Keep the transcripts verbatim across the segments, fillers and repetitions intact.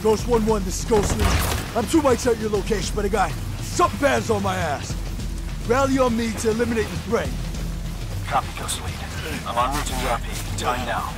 Ghost one one, this is Ghost Lee. I'm two mics at your location, but I got something bad's on my ass. Rally on me to eliminate the threat. Copy, Ghost Lead. I'm on route to the R P. Time now.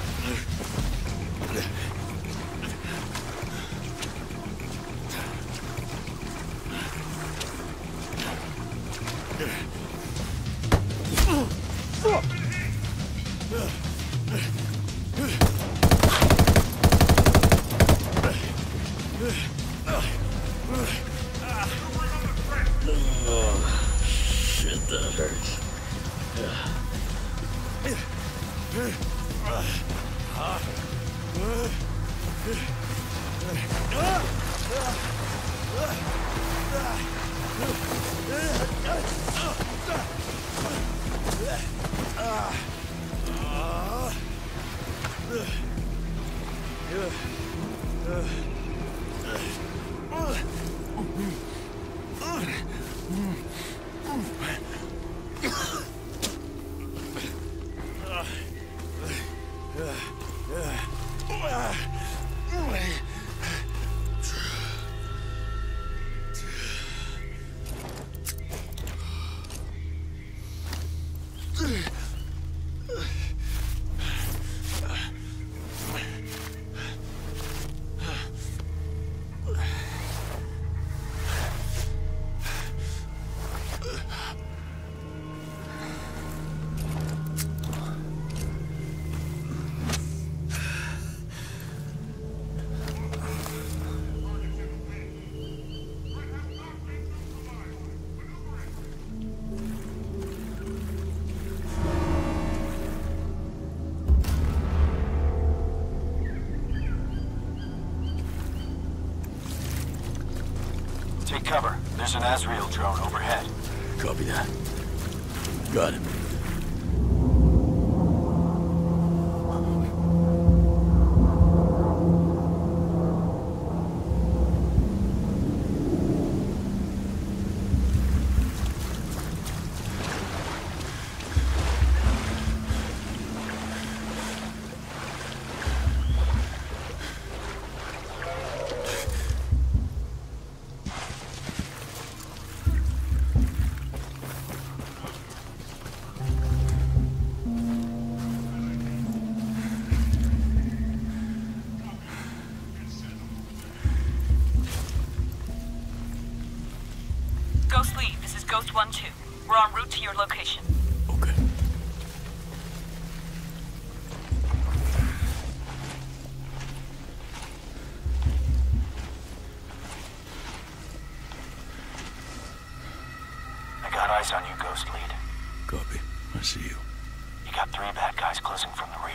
Take cover. There's an Azrael drone overhead. Copy that. Got it. one two. We're en route to your location. Okay. I got eyes on you, Ghost Lead. Copy. I see you. You got three bad guys closing from the rear.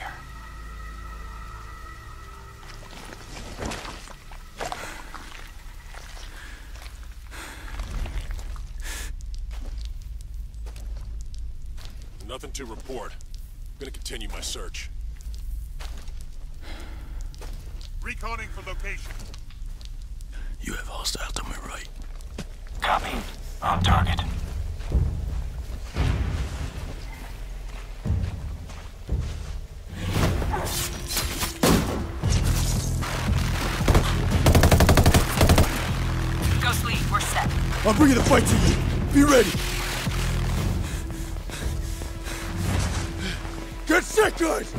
Nothing to report. I'm gonna continue my search. Reconning for location. You have hostile to my right. Copy. On target. Ghost Lead, we're set. I'm bringing the fight to you. Be ready. Get sick, guys!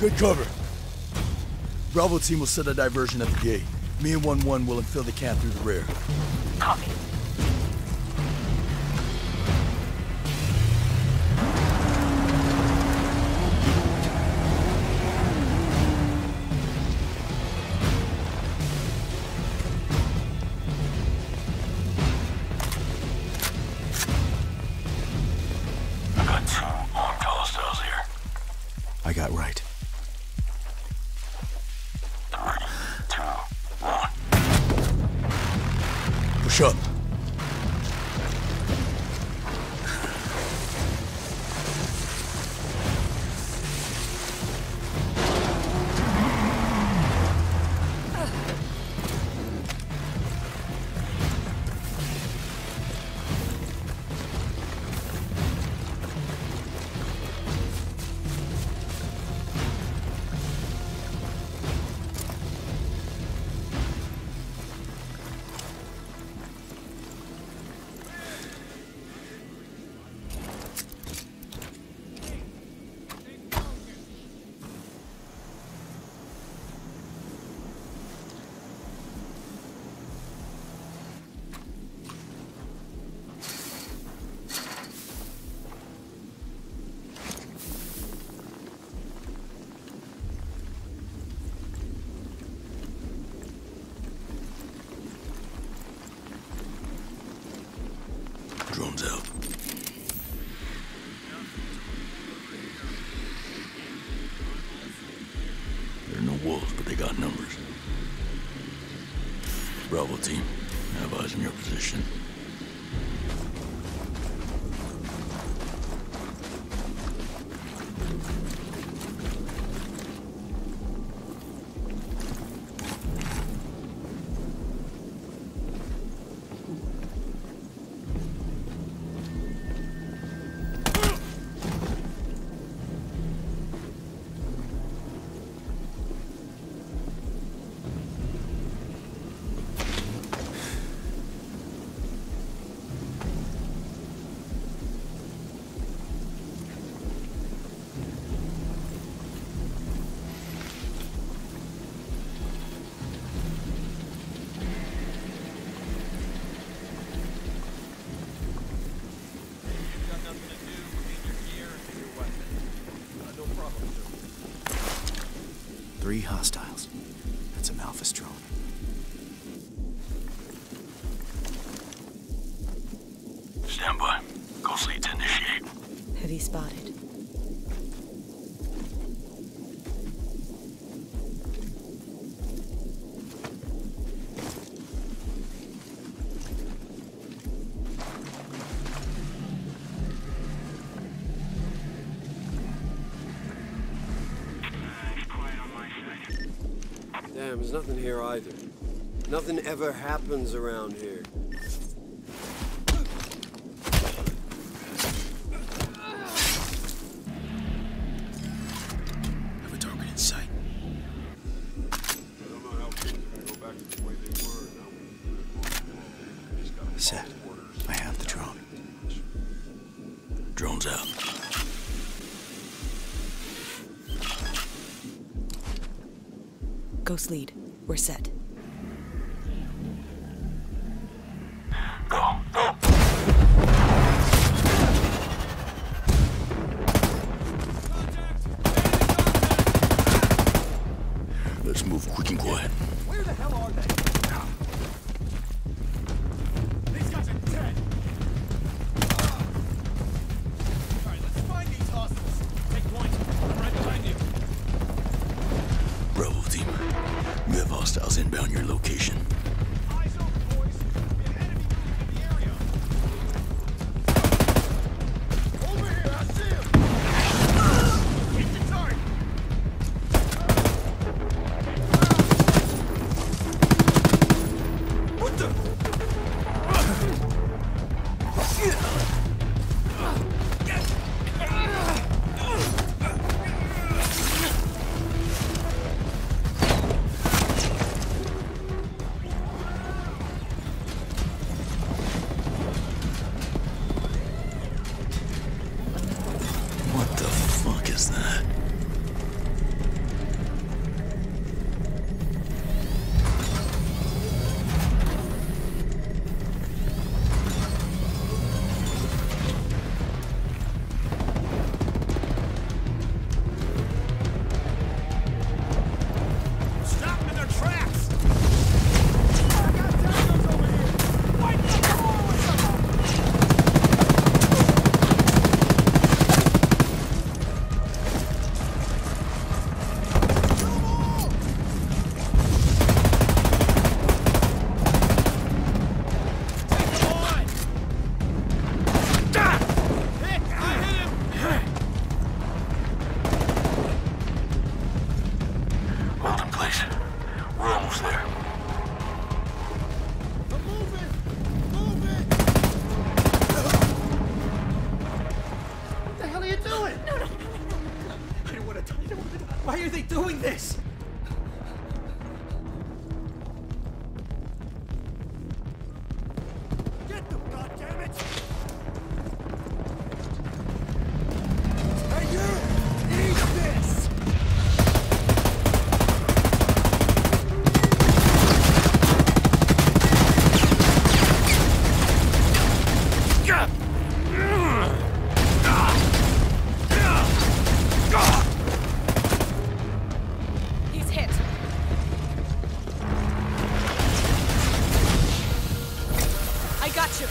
Good cover. Bravo team will set a diversion at the gate. Me and one one will infill the camp through the rear. Copy. Up. drones out. There are no wolves, but they got numbers. Bravo team, I have eyes in your position. Three hostiles. That's a Malphus drone. Stand by. Ghost lead to initiate. Heavy spotted. Damn, there's nothing here either. Nothing ever happens around here. Have a target in sight. I don't know how things are gonna go back to the way they were. Set. I have the drone. Drone's out. Ghost lead. We're set. Go. Go. Let's move quick and quiet. Where the hell are they? These guys are dead. All right, let's find these hostiles. Take point. I'm right behind you. Bravo team, you have hostiles inbound your location. Eyes open, boys. We have enemies in the area. Over here, I see him. Hit the target. What the? Why are they doing this? Get them, goddammit! Hey, you! Eat this! Gah! I got you.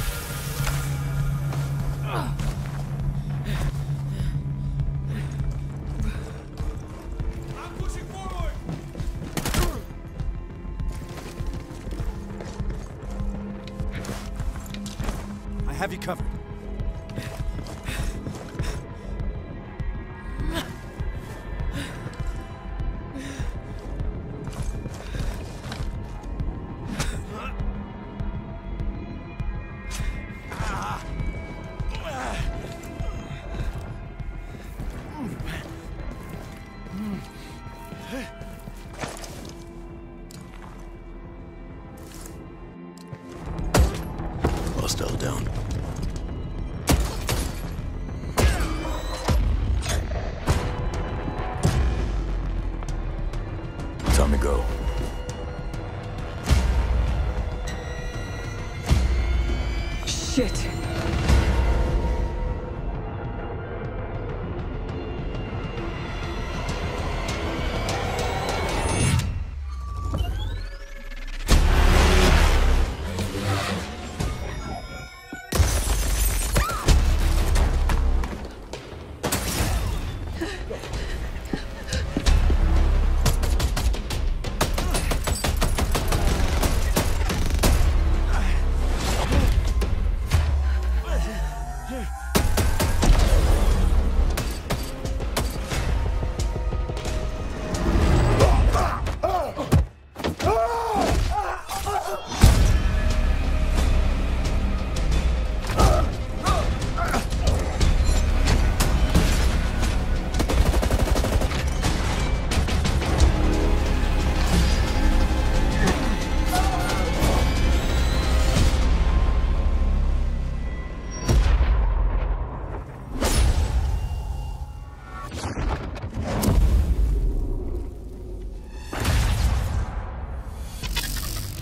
have you covered.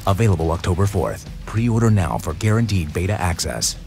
Available October fourth. Pre-order now for guaranteed beta access.